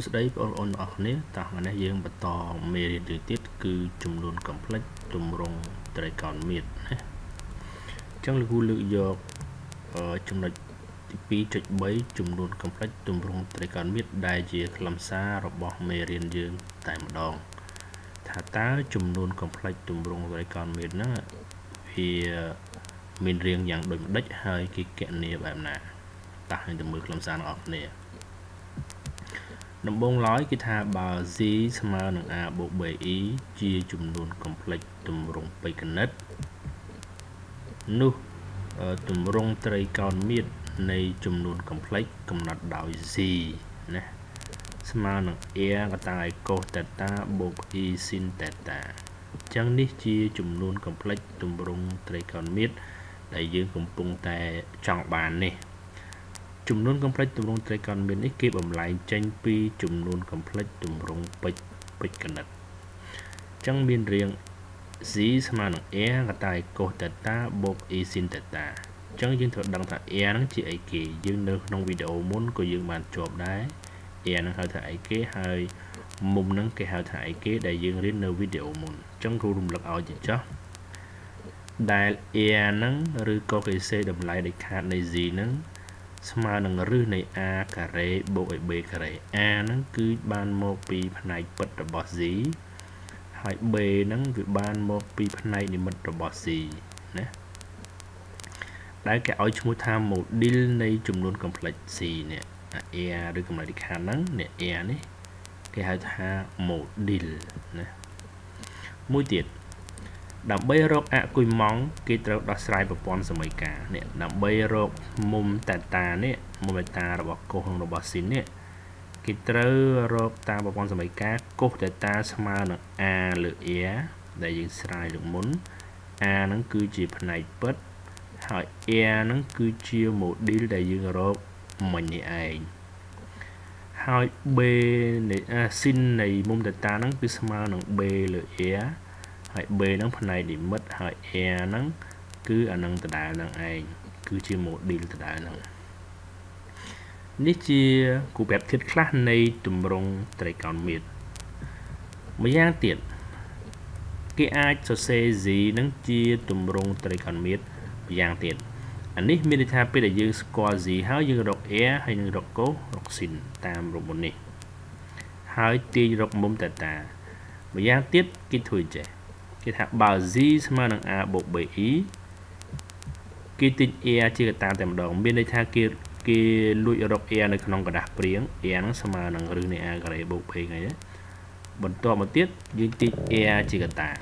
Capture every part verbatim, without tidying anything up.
Suốt đấy bọn ôn ở nếp tạo mà này dương bật tỏ mê điện tử tiết cư chùm luôn complex tùm rung trái còn miệt trong lưu lựa dọc ở trong lệch tí trịch bấy chùm luôn complex tùm rung trái còn miệt đại dịa làm xa rồi bỏ mê điện dương tại một đòn thả tá chùm luôn complex tùm rung trái còn miệt nó vì mình riêng dạng đôi đích hơi cái kẹn nếp em nè tạo hình tùm mực làm xa nó nè nằm bông lói cái thà bà dí mà nằm à bộ bể ý chia chùm luôn complex tùm rung bày cân nết nu tùm rung tây con miệt này chùm luôn complex cầm nọt đảo gì nè mà nằm e là tài cô teta bộ y sin teta chẳng đi chia chùm luôn complex tùm rung tây con miệt đại dương cùng tung tè chọn bàn nè chùm luôn complex tùm rung trái còn biến ích kịp ẩm lại tranh pi chùm luôn complex tùm rung bạch bạch cân nật chẳng biên riêng dí mà nóng e là tài cổ teta bộc y sin teta chẳng dương thuật đăng thả e nóng chỉ ấy kì dương nơ nông video muốn của dương bàn chộp đấy e nóng hơi thải kế hơi mùng nóng cái hơi thải kế đại dương đến nơ video muốn chẳng khu rung lực áo gì chó đại e nóng rư có cái xe đầm lại để khát này gì nóng mà nâng rư này a cà rê bộ b cà rê a nâng cứ ban một pi phần này bật bỏ gì hãy b nâng việc ban một pi phần này thì bật bỏ gì nè đấy cái ở chúng tham một đi này chùm luôn complex gì nè e được cầm lại khả năng nè e này cái hai tha một đi nè mũi tiệt đầm bay rọc ạ cùi móng kí trâu đo sải bờ pon sầm mày cả nè đầm bay rọc mồm tạt tà nè mồm tạt rọc cổ hông rọc xin nè kí trâu rọc ta bờ pon sầm mày cả cổ tạt tà sma nè a lự é đại diện sải được muốn a nó cứ chỉ phần này bớt hỏi e nó cứ chia một đi đại diện rọc mình như ai hỏi b này xin này mồm tạt tà nó cứ sma nè b lự é hãy b nó phần này để mất hãy e nó cứ ở nâng từ đại nâng ai cứ chia một đi từ đại nâng nếu chia cụ bẹp thiết khác này tùm rong trái còn miệt mấy giá tiền cái ai cho xe gì nó chia tùm rong trái còn miệt dạng tiền anh ấy mình thay bây giờ score gì hãy như đọc e hay như đọc cố đọc xin tam rồi một này hãy tia đọc mông tà tà mấy giá tiếp cái thôi trẻ cái thằng bảo gì mà năng à bộ bảy ý cái tin e chỉ ta tạm đòn bên đây tha kia kia lui ở độc e này không có đặc riêng e nó mà năng rừng này à cái bộ bảy này bật to một tiết dương tin e chỉ ta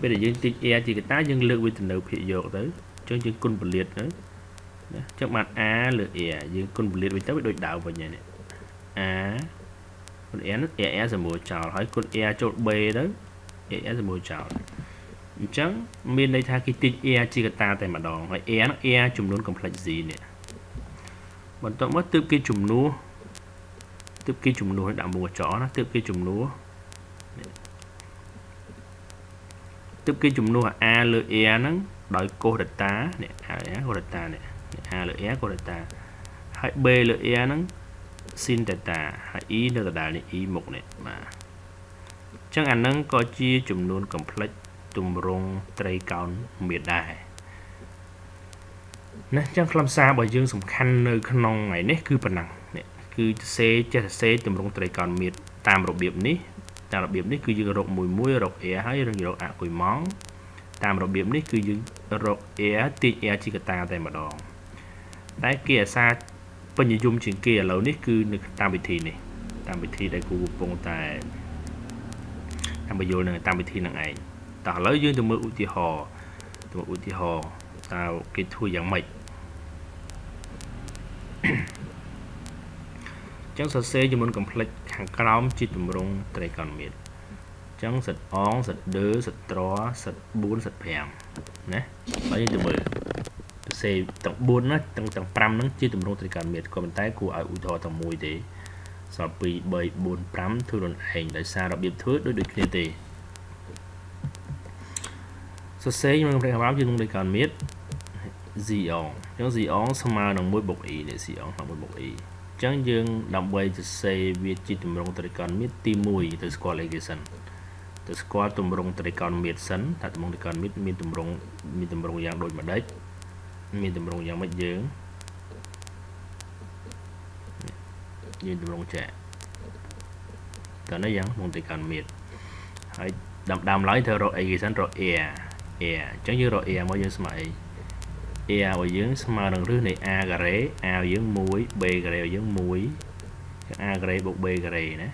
bây giờ dương tin e chỉ ta dương lượng với tình đầu phi dội tới cho dương côn bật liệt nữa trước mặt a lựa e dương côn bật liệt với tới đội đạo vào nhà này a con e nó e rồi mùa chào hỏi con e chốt b đó e rồi mùa chào trắng bên đây tha cái tin e chỉ ta tại mà đòn hỏi e nó e chùm luôn complex gì nè bọn tôi mất tiếp cái chùm lúa tiếp cái chùm lúa đã mùa chó nó tiếp cái chùm lúa tiếp cái chùm lúa a lựa e nó đòi cô đặt tá nè a cô đặt tá nè a lựa e cô đặt tá hỏi b lựa e nó xin tà tà hãy ý là tà này ý một này mà chẳng ảnh nâng có chia chùm luôn complex tùm rung trái con miệt đài nè chẳng làm sao bởi dương sống khăn nơi khăn nông này nè cứ bằng năng cứ xe chạy xe tùm rung trái con miệt tam rộng biếm ní tam rộng biếm ní cứ dương rộng mùi mũi rộng é hay rộng rộng ạ quỳ món tam rộng biếm ní cứ dương rộng é tiết é chỉ ta tại mà đòn đáy kia xa bây giờ dùng chuyện kia lâu nít cứ tam bị thi này tam bị thi đây cũng bông ta tam bị vô này tam bị thi là ngày ta lấy dưới từ mưa u ti hò từ mưa u ti hò tao cái thui dạng mệt chẳng sợ xe cho mình complex hàng cám chỉ tụm rong trái còn miệt chẳng sạch óng sạch đứa sạch tróa sạch bún sạch phèm nè lấy từ mưa xe tầng bốn nó tầng tầng pram nó chia tùm rung trái còn miệt còn tay của ai ủi thọ tầng mùi thế sau bị bảy bốn pram thư luận hành đại xa đặc biệt thứ đối được liên tề so xe nhưng mà không thể báo trên rung trái còn miệt dị ỏng giống dị ỏng sao mà đồng môi bộc ý để dị ỏng là môi bộc ý Chẳng dừng đầm bay cho xây biết chỉ tụm rong tây con mít tim mùi từ squat lấy cái sân từ squat tụm rong tây con mít sân là tụm rong tây con mít mít tụm rong mít tụm rong dạng đôi mặt đấy mít tụm rong dạng mắt dừng mít tụm rong trẻ tao nói rằng rong tây con mít hãy đầm đầm lấy theo rồi cái sân rồi e e chẳng như rồi e mới như vậy a và dưỡng mà đằng rưỡi này a gà rễ a dưỡng muối b gà rễ dưỡng muối a gà rễ bộ b gà rễ nè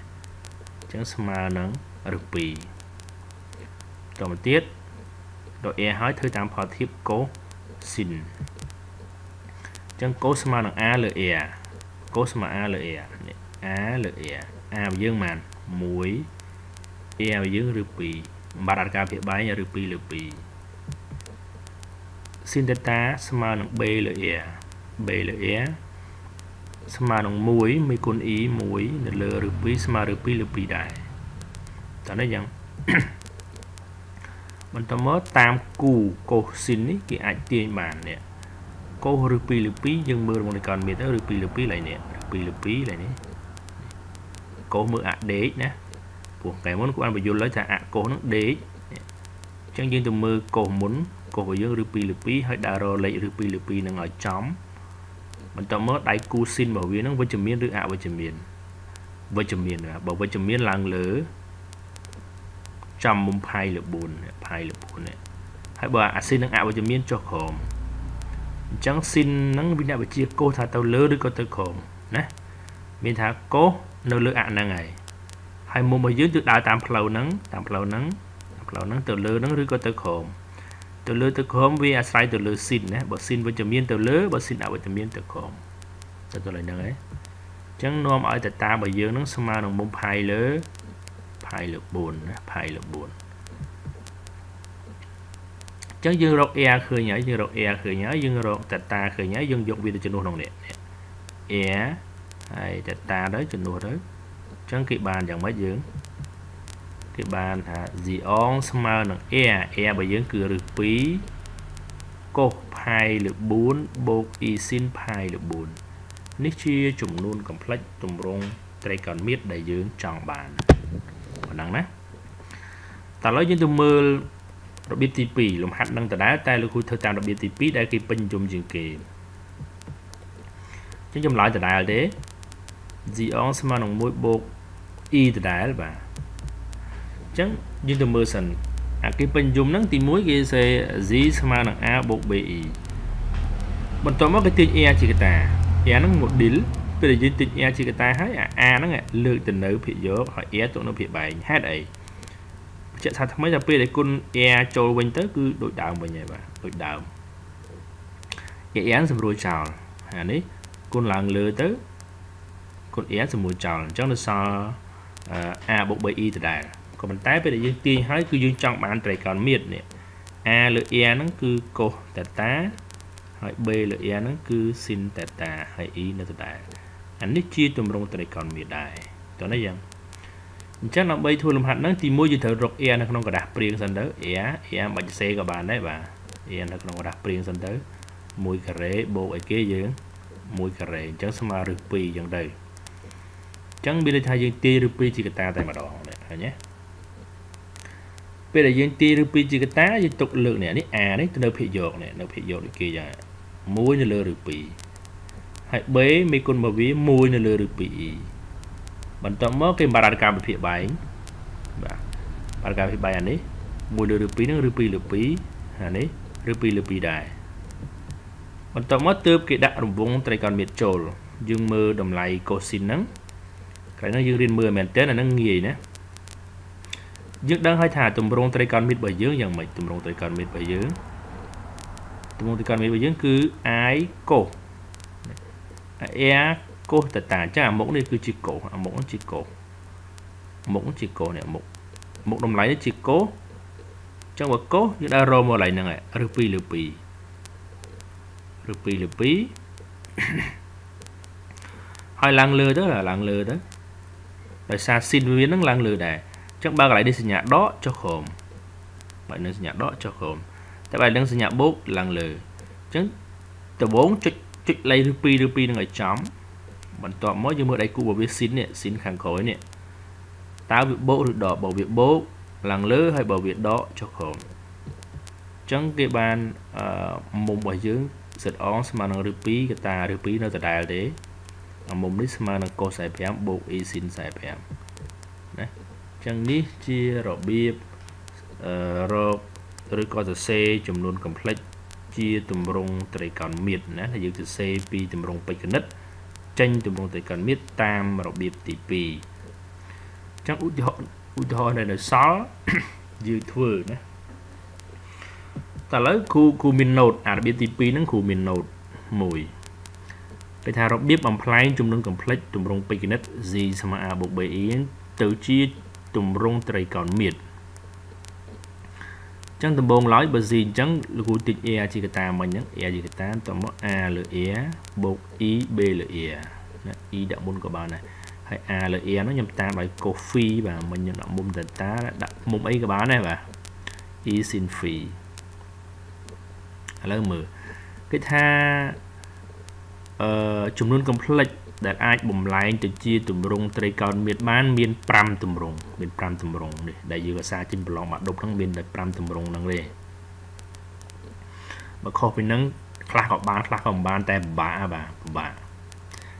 chẳng mà nắng được bì rồi tiết rồi e hỏi thứ tám họ thiếp cố xin chẳng cố mà đằng a lựa e cố mà a lựa e a lựa e a dưỡng màn muối e dưỡng được bì bà đặt cà phê bái nhà được bì được bì xin delta sma b là e b là e sma đồng muối mi con ý muối lờ được pi sma được pi được pi đại ta nói rằng mình ta mới tam cù cô xin ấy cái ảnh tiền bản nè cô được pi được pi nhưng mưa một còn biết tới được pi được pi lại nè pi được pi lại nè cô mưa ạ đế nè buộc cái món của anh bị vô lấy ra ạ cô nó đế chẳng riêng từ mưa cô muốn cô với dương rupi rupi hay đà rồi lấy rupi rupi là ngồi chấm mình ta mới đại cu xin bảo viên nó với chấm miên rưỡi ạ với chấm miên với chấm miên là bảo với chấm miên làng lửa trăm mông phai là buồn phai là buồn này hãy bà xin năng ạ với chấm miên cho khom chẳng xin năng bên nào chia cô thà tao lỡ đứa con tao khom nè mình thà cố nấu lỡ ạ năng ngày hay mua mà dưới tự đại tạm lâu nắng tạm lâu nắng lâu nắng tao lỡ nắng đứa con tao khom từ lứa từ khóm vì à sai từ lứa xin nè bảo xin với chấm miên từ lứa bảo xin ảo với chấm miên từ khóm từ từ lại năng ấy chẳng nom ở từ ta bởi dương nó sma đồng bông phai lứa phai lứa buồn phai lứa buồn chẳng dương rọc e khơi nhảy dương rọc e khơi nhảy dương rọc từ ta khơi nhảy dương dục vì từ chân nuôi đồng nè e hay từ ta đấy chân nuôi đấy chẳng kỵ bàn chẳng mấy dương cái bàn hả dị on sma nặng e e bởi dưỡng cửa được phí cô hai lực bốn bộ y xin hai lực bốn nít chia chùm luôn complex chùm rong tây còn biết đầy dưỡng tròn bàn còn nắng nè ta nói những từ mưa đặc biệt tì pì lùm hạt năng từ đá tay lực khu thơ tạm đặc biệt tì pì đây khi pin chùm trường kỳ chứ chùm lại từ đá là thế dị on sma nặng mỗi bộ y từ đá và chẳng như từ mưa sần à, cái bên dùng nắng tìm muối kia xe dí sma nặng a bộ bị bọn tôi mất cái tên e chỉ cái ta e nó một đỉnh bây giờ tên e chỉ cái ta hái à a nó nghe lượng tình nữ phía gió hỏi e tụi nó phía bảy hát ấy chạy sao mấy giờ bây để con e trôi quanh tới cứ đội đạo về nhà bà đội đạo e án xong rồi chào à đấy con làng lừa tới con e xong rồi chào chắc là sao a bộ bị từ đài còn mình tái bây giờ dương tiên hái cứ dương trong bạn trời còn miệt nè a lựa e nó cứ cô tạt tá hỏi b lựa e nó cứ xin tạt tà hỏi y nó tạt anh ấy chia tùm rong trời còn miệt đại cho nó rằng chắc là bây thôi làm hạt nó thì mua gì thợ rọc e nó không có đặt riêng sân đó e e mà xe của bạn đấy bà e nó không có đặt riêng sân đó mùi cà rễ bộ ở kia dưỡng mùi cà rễ chẳng sao mà rực pì chẳng đây chẳng biết là thay dương tiên rực pì chỉ cái ta tại mà đỏ này nhé bây giờ dương ti được pi cái tá dương tục lượng này đấy à đấy từ đầu phía dọc này đầu phía dọc được kia giờ muối nó lừa được pi hãy bế mấy con bò vía muối nó lừa được pi bản tóm mất cái bà đặt cam phía bảy bà đặt cam phía bảy anh đấy muối lừa được pi nó được pi được pi anh đấy được pi được pi đại bản tóm mất từ cái đạn đồng vung tay còn miệt trồi dương mưa đồng lại cô xin nắng cái nó dương lên mưa mền tết là nó nghỉ nè dứt đang hai thả tùm rong tây con mít bởi dưỡng dần mày tùm rong tây con mít bởi dưỡng tùm rong tây con mít bởi dưỡng cứ ái cổ e cô tà tà chắc mẫu này cứ chỉ cổ mẫu chỉ cổ mẫu chỉ cổ này một một đồng lấy chỉ cố trong một cố như đã rô lại nè này rupi rupi rupi rupi hai lăng lừa đó là lăng lừa đó tại sao xin viên nó lăng lừa này chẳng ba lại đi sinh nhạc đó cho khổm bạn nên sinh nhạc đó cho khổm tại bài đang sinh nhạc bốt làng lừ chứ từ bốn chích chích lấy rupi rupi nó ngồi chấm Bạn tỏ mỗi như mưa đáy cụ bảo viết xin nè, xin kháng khối nè. Tao việc bố được đỏ bảo việc bố, làng lỡ hay bảo việc đó cho khổng. Chẳng cái bàn uh, mông bảo dưỡng giật óng mà nó rửa bí cái ta rửa bí nó đài thế. Mông đích mà nó có xài phép bộ y xin xài phép. Chẳng ní chia rõ biếp rõ rồi có thể xe chùm luôn complex chia tùm rung tầy còn miệt là dưới từ xe pi tùm rung bạch nứt tranh tùm rung tầy còn miệt tam rõ biếp tỷ pi chẳng út thôi này là sáu dưới thừa nè ta lấy khu khu mình nột à biếp tỷ pi nó khu mình nột mùi bây thà rõ biếp bằng play chùm luôn complex tùm rung bạch nứt gì mà à bộ bề ý tự chia tùm rung tầy còn miệt chẳng tầm bông nói bởi gì chẳng lưu tịch e chỉ cái ta mình nhắn e gì cái ta tầm a lửa e bột ý b lửa e ý đã môn của bạn này hay a lửa e nó nhầm ta bài coffee và mình nhận động môn tình ta đặt môn ấy các bạn này và ý xin phí là mở cái tha chúng luôn complex đặt ai bùm lại từ chia tùm rung tây còn miền ban miền pram tùm rung miền pram tùm rung này đại dư xa trên lòng mặt đục thằng miền đặt pram tùm rung năng lề mà kho pin nắng khla học ban khla học ban tại bà bà bà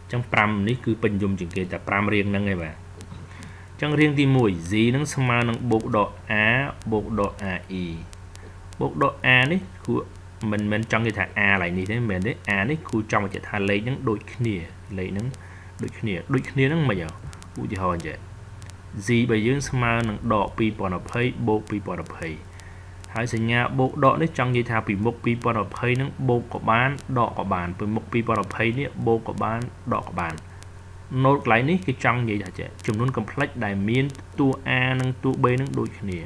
trong pram này cứ bình dùng chuyện kia tại pram riêng năng này bà trong riêng thì mùi gì nắng sama nắng bộ độ á bộ độ a i bộ độ a đấy của mình mình trong cái thằng a lại như thế mình đấy a đấy khu trong cái thằng lấy những đôi kia lấy những đôi kia đôi kia nó mà giờ cụ chỉ hỏi vậy gì bây giờ mà nó đỏ pi bỏ nó phơi bộ pi bỏ nó phơi hãy xem nha bộ đỏ đấy trong cái thằng pi một pi bỏ nó phơi nó bộ của bạn đỏ của bạn với một pi bỏ nó phơi đấy bộ của bạn đỏ của bạn nốt lại ní cái trong vậy là vậy chúng luôn complex đại miên tu a nâng tu b nâng đôi kia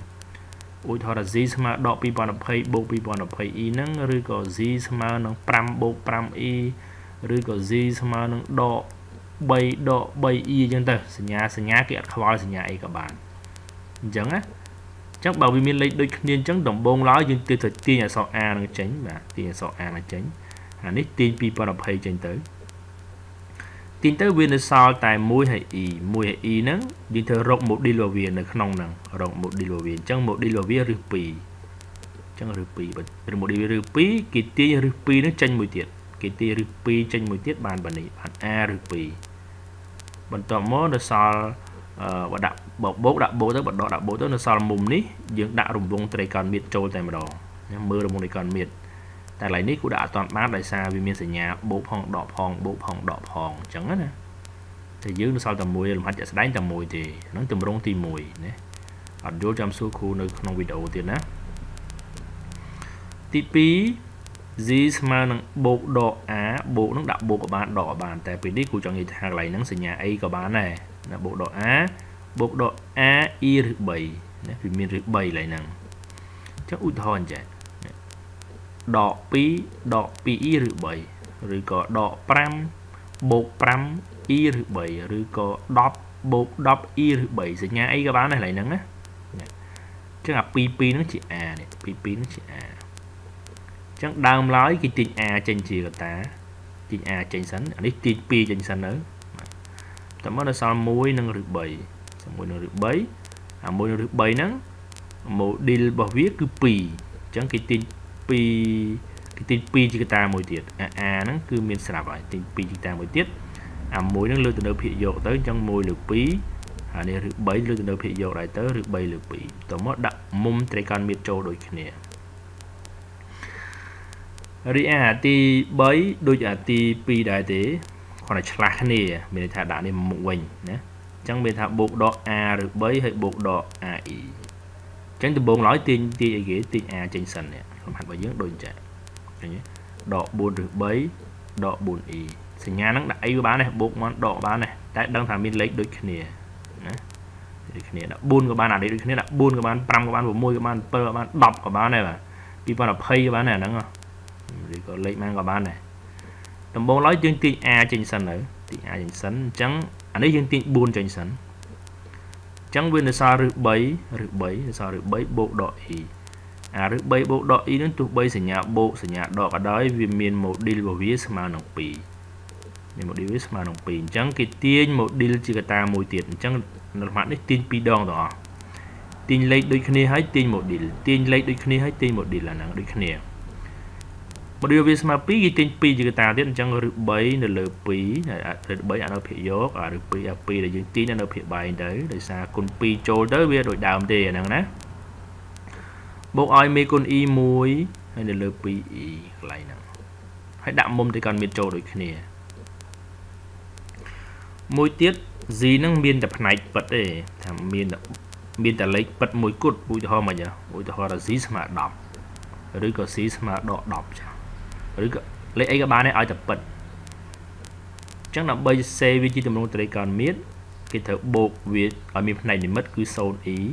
ôi thôi là gì mà đọc bí bọn đọc hay bộ bí bọn đọc hay y nâng rồi có gì mà nó pram bộ pram y rồi có gì mà nó đọc bay đọc bay y chân tờ sẽ nhá sẽ nhá kẹt khó sẽ nhá y các bạn chẳng á chắc bảo vì mình lấy đôi nhiên chẳng đồng bông ló nhưng từ thật tiên là sau A nó tránh và tiên là sau A nó tránh hẳn ít tiên bí bọn đọc hay chân tới tin tới viên là sao tại mùi hay y mùi hay y nắng nhưng thơ rộng một đi lò viên là nông nặng rộng một đi lò viên chẳng một đi lò viên rưu pì chẳng rưu pì bật một đi lò rưu pì kỳ tia rưu pì nó tranh mùi tiết kỳ tia rưu pì tranh mùi tiết bàn bàn này bàn a rưu pì bàn tòa mô là sao và đạp bọc bố đạp bố tới bật đỏ đạp bố tới là sao mùm ní dưỡng đạ rùng vông tầy còn miệt trôi tại mà đỏ mưa rùng vông còn miệt tại lấy nick của đã toàn mát đại xa vì mình sẽ nhà bộ phòng đỏ phòng bộ phòng đỏ phòng chẳng hết thì dưới nó sau tầm mùi làm hạt sẽ đánh tầm mùi thì nó tầm rong tìm mùi nè ở chỗ trong số khu nơi không video tiền á tp gì mà nó bộ đỏ á bộ nó đạo bộ của bạn đỏ bàn tại vì nick của cho người hàng lấy nó sẽ nhà ấy của bạn này là bộ đỏ á bộ đỏ a y bảy vì mình rực bảy lại năng chắc út hòn chạy đỏ pi đỏ pi y rưỡi bảy rồi có đỏ pram bột pram y rưỡi bảy rồi có đọp bột đọp y rưỡi bảy sẽ nhá ấy các bạn này lại nắng á chắc là pi pi nó chỉ à này pi pi nó chỉ à chắc đang nói cái tiền a trên chỉ là tá tiền a trên sánh ở đây tiền pi trên sánh nữa tầm đó là sao muối nâng rưỡi bảy muối nâng rưỡi bảy à muối nâng rưỡi bảy nắng một đi bảo viết cứ pi chẳng cái tiền pi cái tin pi chỉ ta mùi tiết a a nó cứ miền sạp lại tin pi chỉ ta mùi tiết à mùi nó lưu từ đầu phía dọc tới trong mùi lược pi à này được bảy lưu từ đầu phía dọc lại tới được bảy lược pi tổ mốt đặt mông tây con miệt trâu đôi kia ria ti bảy đôi giả ti pi đại tế còn là chả này mình thả đạn đi một mình nhé chẳng bên thả buộc đỏ a được bảy hay buộc đỏ a ý chẳng từ bốn nói tin ti ghế tin a trên sân này làm hạt và dưỡng đôi trẻ đỏ buồn được bấy đỏ buồn ý thì nhà nắng đại với bán này bộ món đỏ bán này tại đang thả mình lấy đôi kia này đã buồn của bạn nào đấy đôi kia đã buồn của bạn pram của bạn của môi của bạn pơ của bạn đọc của bạn này là đi vào đọc hay bán này đúng không thì có lấy mang của bạn này tầm bố nói chương trình a trên sân nữa thì a trên sân trắng anh ấy chương trình buồn trên sân trắng viên là sao được bấy được bấy sao được bấy bộ đỏ ý à rực bay bộ đỏ ý đến tụ bay sẽ nhà bộ sẽ nhà đỏ ở đấy vì miền một đi vào vía mà nồng pì Nên một điều mà đồng bình chẳng cái tiên một điều chỉ ta môi tiền chẳng mặt đấy tin pi đong đó tin lấy đôi khi hãy tin một điều tin lấy đôi khi hãy tin một điều là nặng đôi khi một điều biết mà pi cái tin pi chỉ ta đấy chẳng được bảy là lừa pi là được bảy là nó phải dốt à được pi à pi là những tin là nó phải bài đấy để xa con pi trôi tới bây đội đàm đề nặng nè bộ ai mấy con y muối hay là lừa pi lại nặng hãy đạm mông thì còn miệt trôi đôi khi môi tiết gì năng miên đập này vật để thằng miên đập miên đập lấy vật môi cốt bụi hoa mà nhở bụi hoa là gì mà đỏ rồi có gì mà đỏ đỏ rồi lấy ấy các bạn ấy ai tập vật chắc là bây xe vi chi tầm long tây còn miết cái thợ bột việt ở miền này thì mất cứ sồn ý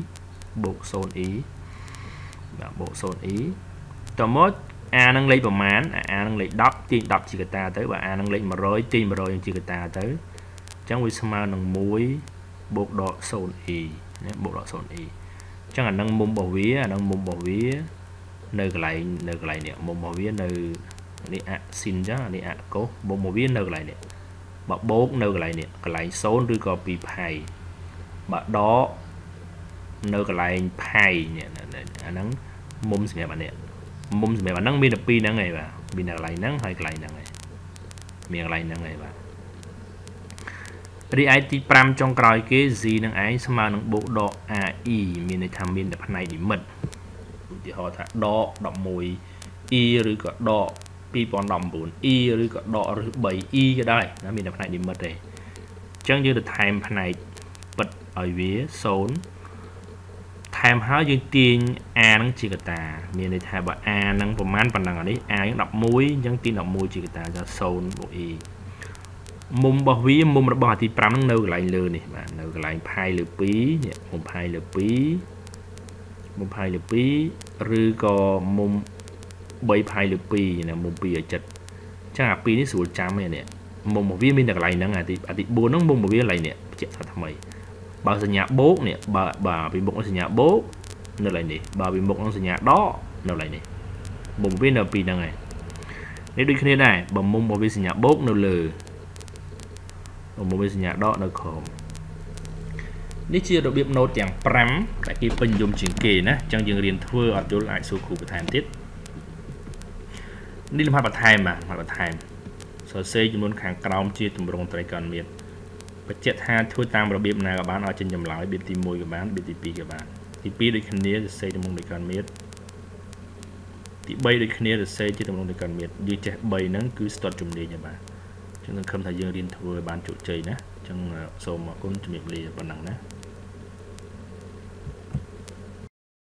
bột sồn ý và bộ sồn ý tầm mốt a năng lấy vào mán a năng lấy đắp tiền đắp chỉ ta tới và a năng lấy mà rồi tiền mà rồi chỉ ta tới chẳng vì sao nâng muối bột đỏ sồn ý bột đỏ sồn ý chẳng là nâng mông bảo vía nâng mông bảo vía nơi lại nơi lại nè mông bảo vía nơi đi ạ xin chứ đi ạ cố mông bảo vía nơi lại nè bọc bột nơi lại nè cái lại sồn rồi có bị phai bọc đó nơi lại phai nè nắng mông gì bạn nè mông gì bạn nắng pin là pin nắng này bà pin là lại nắng hay lại nắng này miền lại nắng này bà đi ai thì pram trong còi cái gì năng ấy xem mà năng bộ đỏ à y miền này tham miền đập này thì mật thì họ thà đỏ đỏ mùi y rồi cả đỏ pi còn đỏ bốn y rồi cả đỏ rồi bảy y cái đây nó miền đập này thì mật này chẳng như được tham này bật ở vía sốn tham háo dương tiền a năng chỉ cái ta miền này thà bà a năng phần man phần năng ở đấy a những đập mùi những tiền đập mùi chỉ cái ta ra sốn bộ y mông bảo vía mông là bảo thì pram năng nêu lại lừa này bạn nêu lại phai lừa pí nhỉ mông phai lừa pí mông phai lừa pí rư co mông bảy phai lừa pí là mông pí ở chật chắc là pí nó sủi chám này nè mông bảo vía mình được lại năng à thì à thì buồn nó mông bảo vía lại nè chuyện thật mày bà sinh nhà bố nè bà bà bị bụng nó sinh nhà bố nêu lại nè bà bị bụng nó sinh nhà đó nêu lại nè mông vía nêu pí năng này nếu đôi khi thế này bà mông bảo vía sinh nhà bố nêu lừa một bên sinh nhà đó nó khổ nếu chưa được biết nốt chẳng pram tại cái phần dùng chuyển kề nè trong trường liền thưa ở chỗ lại số khu của thằng tiết đi làm hai bậc thầy mà hai bậc thầy sở xây chúng muốn kháng còng chia tụm rồng tây còn miệt và chết hai thưa tam rồi biết này các bạn ở trên nhầm lại biết tìm mùi các bạn biết tìm các bạn tìm pi được khăn nía xây tụm rồng tây còn miệt tìm bay được khăn nía xây chia tụm rồng tây còn miệt như trẻ bay nắng cứ toàn trùng đi nhà bạn chúng ta không thể dừng điện thoại bán chủ trì nữa trong số mà cũng chuẩn bị lìa bằng nặng nữa.